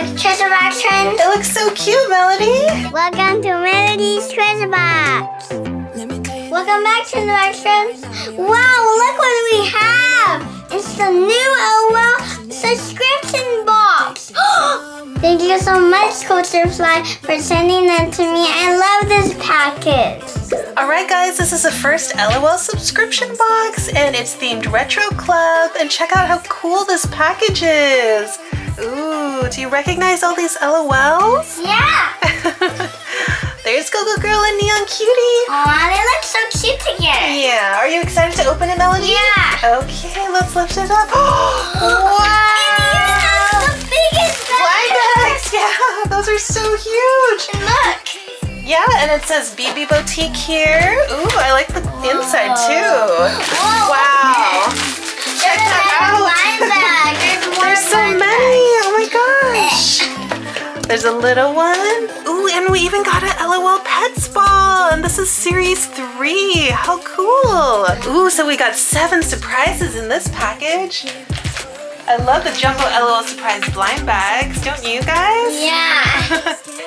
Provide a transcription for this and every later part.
like treasure box trend? It looks so cute, Melody. Welcome to Melody's Treasure Box. Welcome back, treasure box friends. Wow, look what we have. It's the new LOL subscription box. Thank you so much, CultureFly, for sending that to me. I love this package. Alright guys, this is the first LOL subscription box, and it's themed Retro Club. And check out how cool this package is. Ooh, do you recognize all these LOLs? Yeah! There's Go-Go Girl and Neon Cutie. Aw, they look so cute together. Yeah, are you excited to open it, Melody? Yeah. Okay, let's lift it up. Wow! Yeah, those are so huge. And look. Yeah, and it says BB Boutique here. Ooh, I like the inside too. Whoa. Wow. Check that out. There's so many. Oh my gosh. There's a little one. Ooh, and we even got an LOL Pets ball. And this is series 3. How cool. Ooh, so we got 7 surprises in this package. I love the Jumbo LOL Surprise blind bags, don't you guys? Yeah!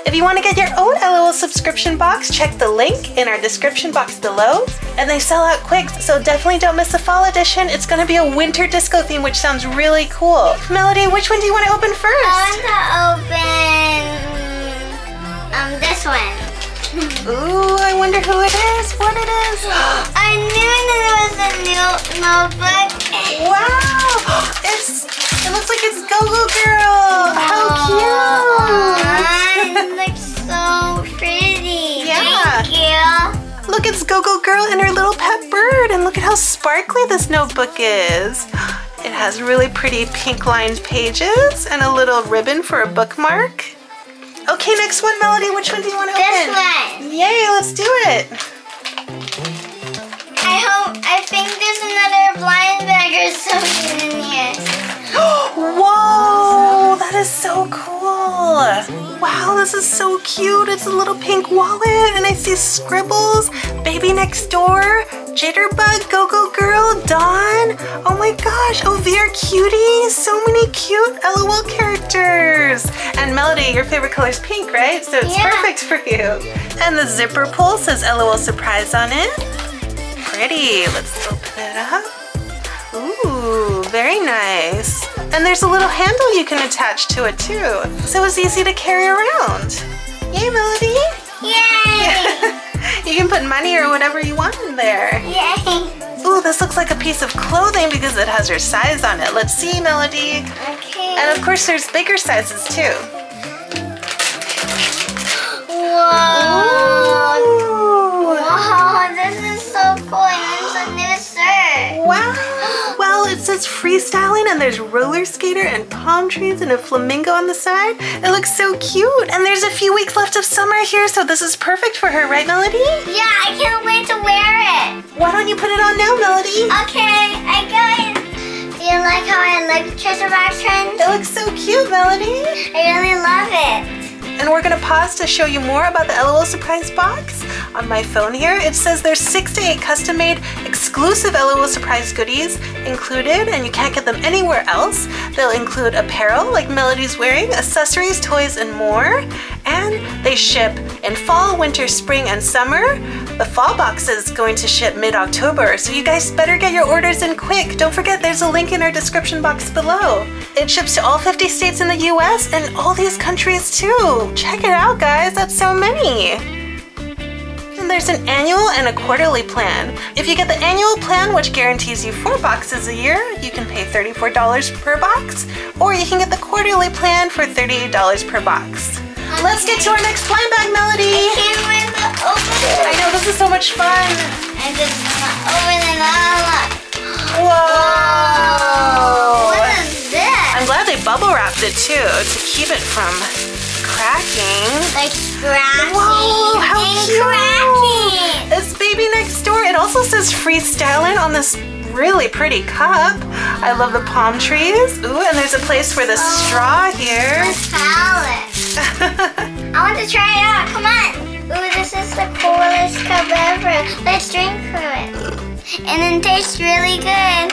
If you want to get your own LOL subscription box, check the link in our description box below. And they sell out quick, so definitely don't miss the fall edition. It's going to be a winter disco theme, which sounds really cool. Melody, which one do you want to open first? I want to open this one. Ooh, I wonder who it is, what it is. I knew it was a new notebook. Wow, it looks like it's Go-Go Girl. How cute. It looks so pretty. Yeah. Thank you. Look, it's Go-Go Girl and her little pet bird. And look at how sparkly this notebook is. It has really pretty pink lined pages and a little ribbon for a bookmark. Okay, next one, Melody. Which one do you want to open? This one. Yay, let's do it. I think there's another blind bag or something in here. Whoa, that is so cool. Wow, this is so cute. It's a little pink wallet, and I see scribbles, Baby Next Door, Jitterbug, Go-Go Girl, Dawn. Oh my gosh, Overe Cutie. So many cute LOL characters. And Melody, your favorite color is pink, right? So it's perfect for you. And the zipper pull says LOL Surprise on it. Pretty. Let's open it up. Ooh, very nice. And there's a little handle you can attach to it too, so it's easy to carry around. Yay, Melody! Yay! You can put money or whatever you want in there. Yay! Ooh, this looks like a piece of clothing because it has your size on it. Let's see, Melody. Okay. And of course, there's bigger sizes too. Whoa! Ooh. Wow, this is so cool, and it's a new shirt. Wow, well it says freestyling, and there's roller skater and palm trees and a flamingo on the side. It looks so cute, and there's a few weeks left of summer here, so this is perfect for her, right Melody? Yeah, I can't wait to wear it. Why don't you put it on now, Melody? Okay, I got it. Do you like how I look, treasure box trend? It looks so cute, Melody. I really love it. And we're gonna pause to show you more about the LOL Surprise box. On my phone here, it says there's 6 to 8 custom-made exclusive LOL Surprise goodies included, and you can't get them anywhere else. They'll include apparel, like Melody's wearing, accessories, toys, and more. And they ship in fall, winter, spring, and summer. The fall box is going to ship mid-October, so you guys better get your orders in quick. Don't forget, there's a link in our description box below. It ships to all 50 states in the US and all these countries too. Check it out, guys. That's so many. And there's an annual and a quarterly plan. If you get the annual plan, which guarantees you 4 boxes a year, you can pay $34 per box, or you can get the quarterly plan for $38 per box. Okay. Let's get to our next blind bag, Melody. I can't wait to open it. I know, this is so much fun. I just want to open it all up. Whoa. What is this? I'm glad they bubble wrapped it too to keep it from cracking. Like scratching. Whoa, how cute. Cracking. It's Baby Next Door. It also says freestyling on this really pretty cup. I love the palm trees. Ooh, and there's a place for the straw here. It's palace. I want to try it out. Come on. Ooh, this is the coolest cup ever. Let's drink from it. And it tastes really good.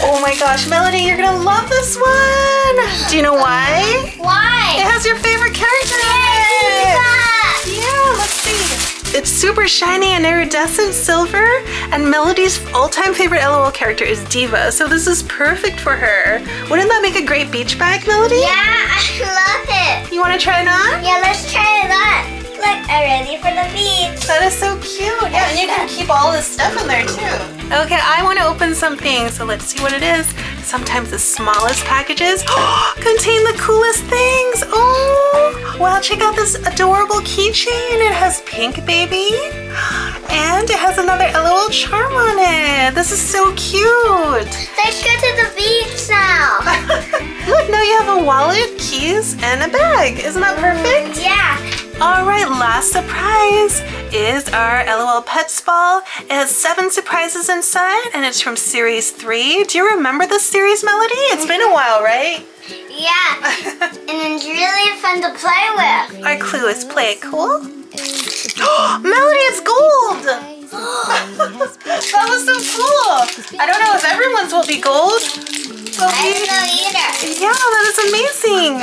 Oh my gosh, Melody, you're gonna love this one! Do you know why? Why? It has your favorite character in it! Yeah, let's see. It's super shiny and iridescent silver, and Melody's all-time favorite LOL character is Diva, so this is perfect for her. Wouldn't that make a great beach bag, Melody? Yeah, I love it! You wanna try it on? Yeah, let's try it on. Look, I'm ready for the beach. That is so cute. Yeah, and you can keep all this stuff in there too. Okay, I want to open something, so let's see what it is. Sometimes the smallest packages contain the coolest things. Oh, wow, check out this adorable keychain. It has Pink Baby, and it has another LOL charm on it. This is so cute. Let's go to the beach now. Look, now you have a wallet, keys, and a bag. Isn't that perfect? Yeah. Alright, last surprise is our LOL Pets Ball. It has 7 surprises inside, and it's from Series 3. Do you remember this series, Melody? It's been a while, right? Yeah, and it's really fun to play with. Our clue is play it cool. Melody, it's gold! That was so cool! I don't know if everyone's will be gold. But I don't know either. Yeah, that is amazing!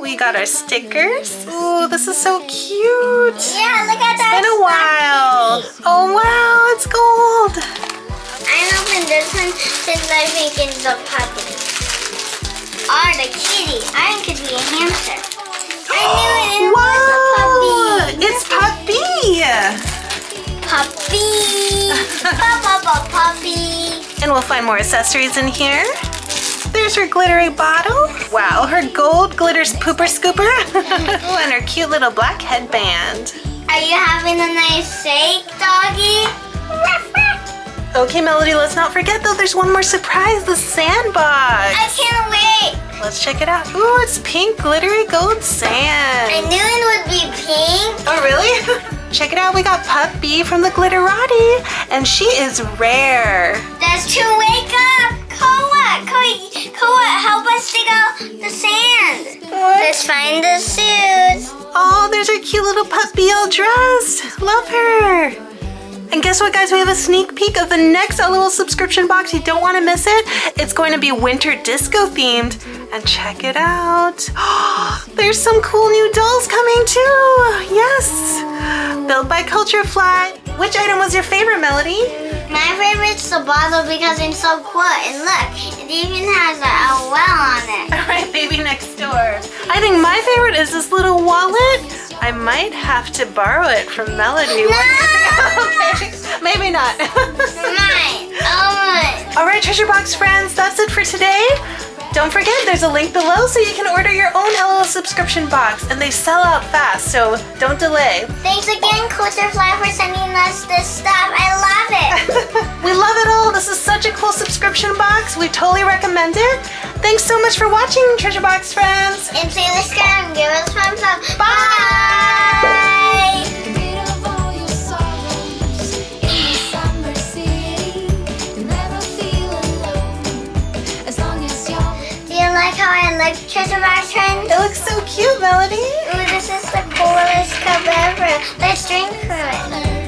We got our stickers. Ooh, this is so cute. Yeah, look at that. It's been a while. Oh, wow, it's gold. I'm opening this one since I'm making the puppy. Or the kitty. Mine could be a hamster. I knew it was a puppy. It's puppy. Puppy. Puppy. And we'll find more accessories in here. There's her glittery bottle. Wow, her gold glitters pooper scooper. Ooh, and her cute little black headband. Are you having a nice shake, doggy? Okay, Melody, let's not forget though, there's one more surprise, the sandbox. I can't wait. Let's check it out. Ooh, it's pink glittery gold sand. I knew it would be pink. Oh, really? Check it out, we got Puppy from the Glitterati, and she is rare. That's to wake up. Koa, help us dig out the sand. What? Let's find the suits. Oh, there's our cute little puppy all dressed. Love her. And guess what, guys? We have a sneak peek of the next LOL subscription box. You don't want to miss it. It's going to be Winter Disco themed. And check it out. Oh, there's some cool new dolls coming too. Yes. Built by CultureFly. Which item was your favorite, Melody? My favorite's the bottle because it's so cool, and look, it even has a well on it. Alright, baby next door. I think my favorite is this little wallet. I might have to borrow it from Melody. No! Okay, maybe not. Mine. Oh. Alright, Treasure Box friends, that's it for today. Don't forget, there's a link below so you can order your own LOL subscription box, and they sell out fast, so don't delay. Thanks again, CultureFly, for sending us this stuff. I love it. We love it all. This is such a cool subscription box. We totally recommend it. Thanks so much for watching, Treasure Box friends. And please subscribe and give us thumbs up. Bye. Bye. Like how I look, Treasure Box friends? It looks so cute, Melody. Ooh, this is the coolest cup ever. Let's drink from it.